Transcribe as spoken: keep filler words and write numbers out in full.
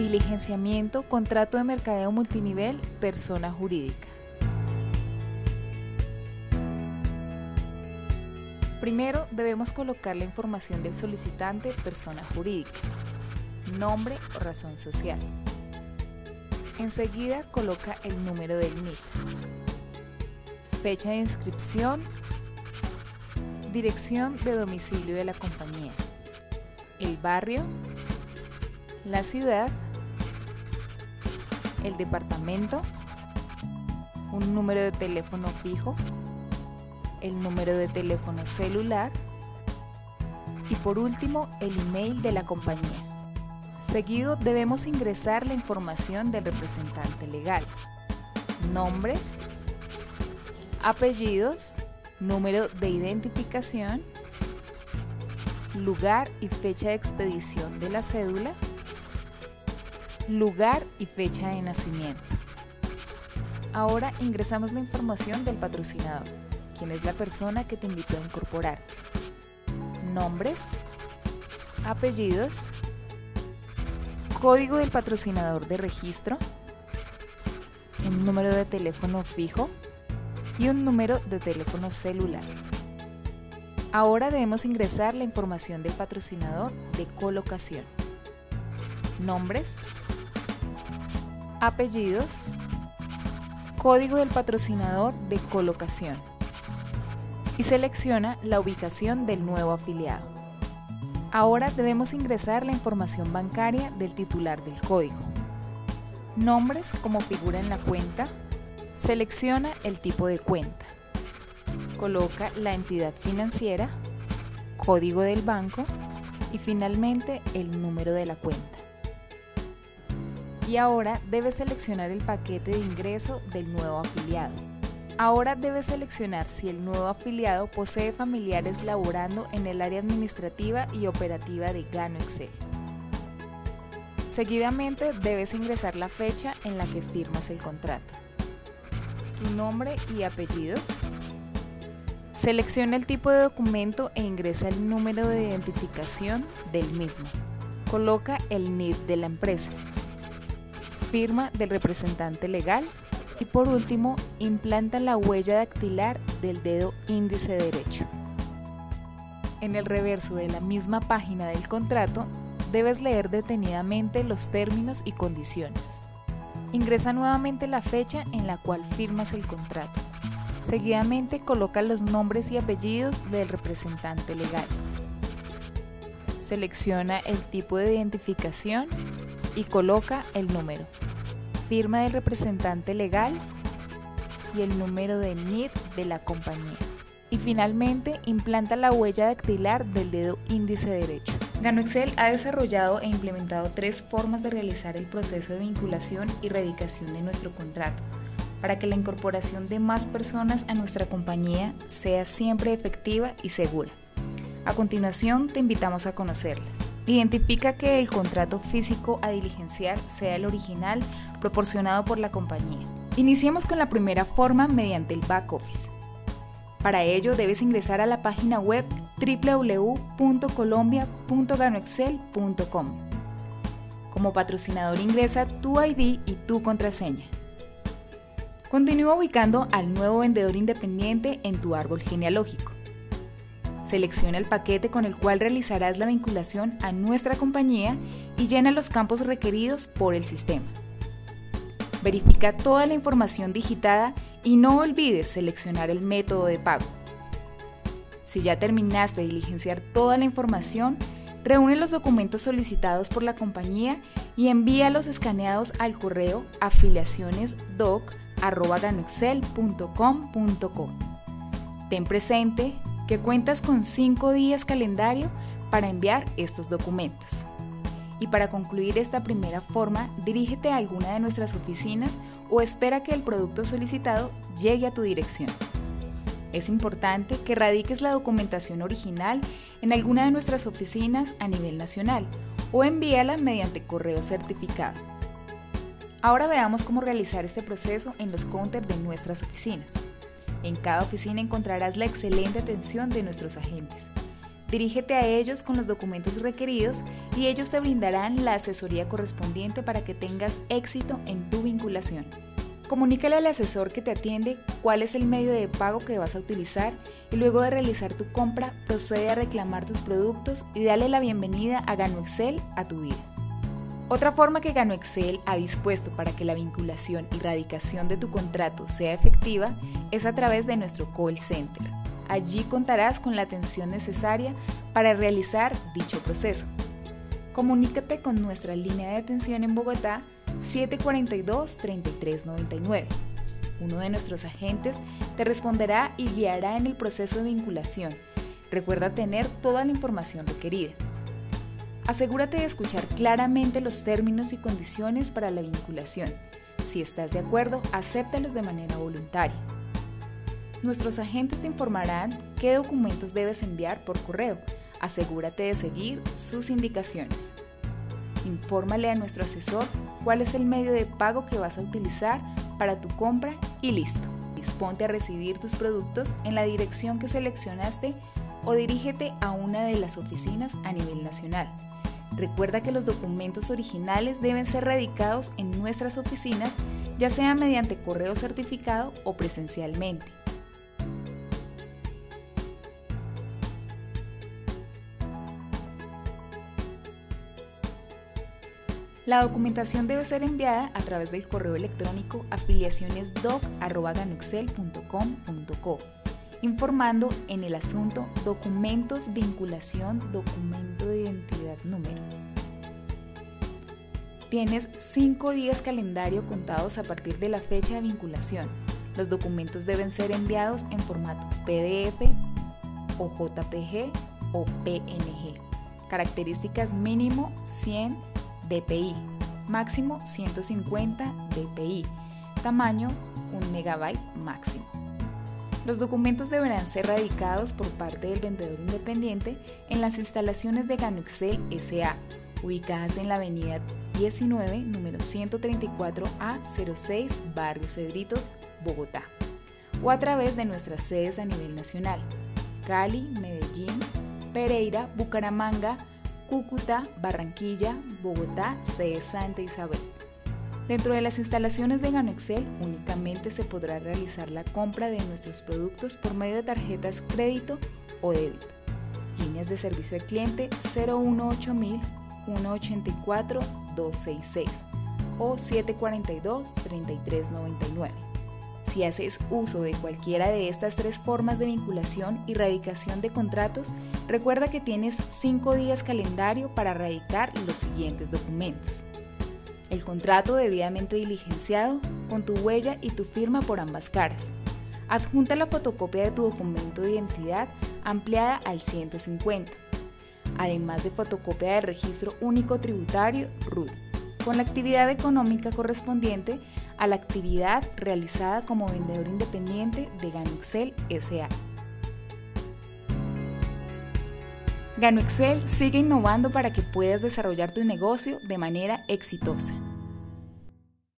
diligenciamiento, contrato de mercadeo multinivel, persona jurídica. Primero debemos colocar la información del solicitante, persona jurídica, nombre o razón social. Enseguida coloca el número del N I T, fecha de inscripción, dirección de domicilio de la compañía, el barrio, la ciudad, el departamento, un número de teléfono fijo, el número de teléfono celular y por último el email de la compañía. Seguido debemos ingresar la información del representante legal, nombres, apellidos, número de identificación, lugar y fecha de expedición de la cédula, lugar y fecha de nacimiento. Ahora ingresamos la información del patrocinador, quien es la persona que te invitó a incorporar, nombres, apellidos, código del patrocinador de registro, un número de teléfono fijo y un número de teléfono celular. Ahora debemos ingresar la información del patrocinador de colocación, nombres, apellidos, código del patrocinador de colocación y selecciona la ubicación del nuevo afiliado. Ahora debemos ingresar la información bancaria del titular del código, nombres como figura en la cuenta, selecciona el tipo de cuenta, coloca la entidad financiera, código del banco y finalmente el número de la cuenta. Y ahora debes seleccionar el paquete de ingreso del nuevo afiliado. Ahora debes seleccionar si el nuevo afiliado posee familiares laborando en el área administrativa y operativa de Gano Excel. Seguidamente debes ingresar la fecha en la que firmas el contrato, tu nombre y apellidos. Selecciona el tipo de documento e ingresa el número de identificación del mismo. Coloca el N I D de la empresa, firma del representante legal. Y por último, implanta la huella dactilar del dedo índice derecho. En el reverso de la misma página del contrato, debes leer detenidamente los términos y condiciones. Ingresa nuevamente la fecha en la cual firmas el contrato. Seguidamente, coloca los nombres y apellidos del representante legal. Selecciona el tipo de identificación y coloca el número, firma del representante legal y el número de N I D de la compañía. Y finalmente, implanta la huella dactilar del dedo índice derecho. Gano Excel ha desarrollado e implementado tres formas de realizar el proceso de vinculación y radicación de nuestro contrato, para que la incorporación de más personas a nuestra compañía sea siempre efectiva y segura. A continuación, te invitamos a conocerlas. Identifica que el contrato físico a diligenciar sea el original proporcionado por la compañía. Iniciemos con la primera forma mediante el back office. Para ello, debes ingresar a la página web w w w punto colombia punto gano excel punto com. Como patrocinador, ingresa tu I D y tu contraseña. Continúa ubicando al nuevo vendedor independiente en tu árbol genealógico. Selecciona el paquete con el cual realizarás la vinculación a nuestra compañía y llena los campos requeridos por el sistema. Verifica toda la información digitada y no olvides seleccionar el método de pago. Si ya terminaste de diligenciar toda la información, reúne los documentos solicitados por la compañía y envíalos escaneados al correo afiliaciones doc arroba gano excel punto com punto co. Ten presente que cuentas con cinco días calendario para enviar estos documentos. Y para concluir esta primera forma, dirígete a alguna de nuestras oficinas o espera que el producto solicitado llegue a tu dirección. Es importante que radiques la documentación original en alguna de nuestras oficinas a nivel nacional o envíala mediante correo certificado. Ahora veamos cómo realizar este proceso en los counters de nuestras oficinas. En cada oficina encontrarás la excelente atención de nuestros agentes, Dirígete a ellos con los documentos requeridos y ellos te brindarán la asesoría correspondiente para que tengas éxito en tu vinculación. Comunícale al asesor que te atiende cuál es el medio de pago que vas a utilizar y luego de realizar tu compra, procede a reclamar tus productos y dale la bienvenida a Gano Excel a tu vida. Otra forma que Gano Excel ha dispuesto para que la vinculación y radicación de tu contrato sea efectiva es a través de nuestro call center. Allí contarás con la atención necesaria para realizar dicho proceso. Comunícate con nuestra línea de atención en Bogotá siete cuatro dos, tres tres nueve nueve. Uno de nuestros agentes te responderá y guiará en el proceso de vinculación. Recuerda tener toda la información requerida. Asegúrate de escuchar claramente los términos y condiciones para la vinculación. Si estás de acuerdo, acéptalos de manera voluntaria. Nuestros agentes te informarán qué documentos debes enviar por correo. Asegúrate de seguir sus indicaciones. Infórmale a nuestro asesor cuál es el medio de pago que vas a utilizar para tu compra y listo. Disponte a recibir tus productos en la dirección que seleccionaste o dirígete a una de las oficinas a nivel nacional. Recuerda que los documentos originales deben ser radicados en nuestras oficinas, ya sea mediante correo certificado o presencialmente. La documentación debe ser enviada a través del correo electrónico afiliaciones doc arroba ganoexcel punto com punto co, informando en el asunto documentos, vinculación, documento de identidad, número. Tienes cinco días calendario contados a partir de la fecha de vinculación. Los documentos deben ser enviados en formato P D F o J P G o P N G. Características mínimo cien D P I, máximo ciento cincuenta D P I, tamaño un megabyte máximo. Los documentos deberán ser radicados por parte del vendedor independiente en las instalaciones de Gano Excel S A, ubicadas en la avenida diecinueve, número ciento treinta y cuatro A cero seis, Barrio Cedritos, Bogotá, o a través de nuestras sedes a nivel nacional: Cali, Medellín, Pereira, Bucaramanga, Cúcuta, Barranquilla, Bogotá, sede Santa Isabel. Dentro de las instalaciones de Gano Excel únicamente se podrá realizar la compra de nuestros productos por medio de tarjetas crédito o débito. Líneas de servicio al cliente cero uno ocho mil, uno ocho cuatro, dos seis seis o siete cuatro dos, tres tres nueve nueve. Si haces uso de cualquiera de estas tres formas de vinculación y radicación de contratos, recuerda que tienes cinco días calendario para radicar los siguientes documentos: el contrato debidamente diligenciado, con tu huella y tu firma por ambas caras. Adjunta la fotocopia de tu documento de identidad ampliada al ciento cincuenta, además de fotocopia del registro único tributario R U T, con la actividad económica correspondiente a la actividad realizada como vendedor independiente de Gano Excel S A. Gano Excel sigue innovando para que puedas desarrollar tu negocio de manera exitosa.